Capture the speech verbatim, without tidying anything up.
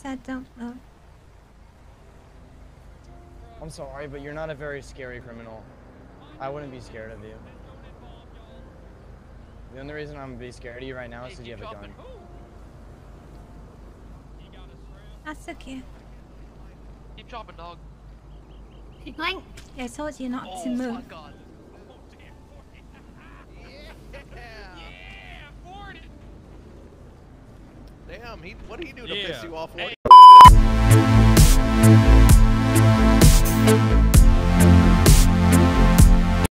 sat down. Oh. I'm sorry, but you're not a very scary criminal. I wouldn't be scared of you. The only reason I'm gonna be scared of you right now is because you have a gun. That's okay. Keep chopping, dog. Keep going. I told you not oh, to move. My God. Oh, damn, forty. Yeah. Yeah, forty. Damn, he, what did he do to yeah. piss you off? Hey.